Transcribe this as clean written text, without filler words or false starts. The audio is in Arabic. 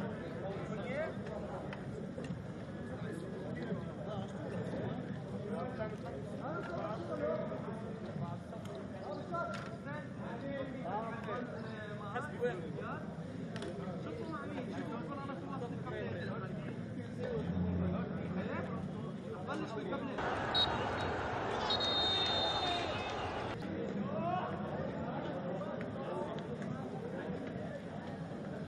لا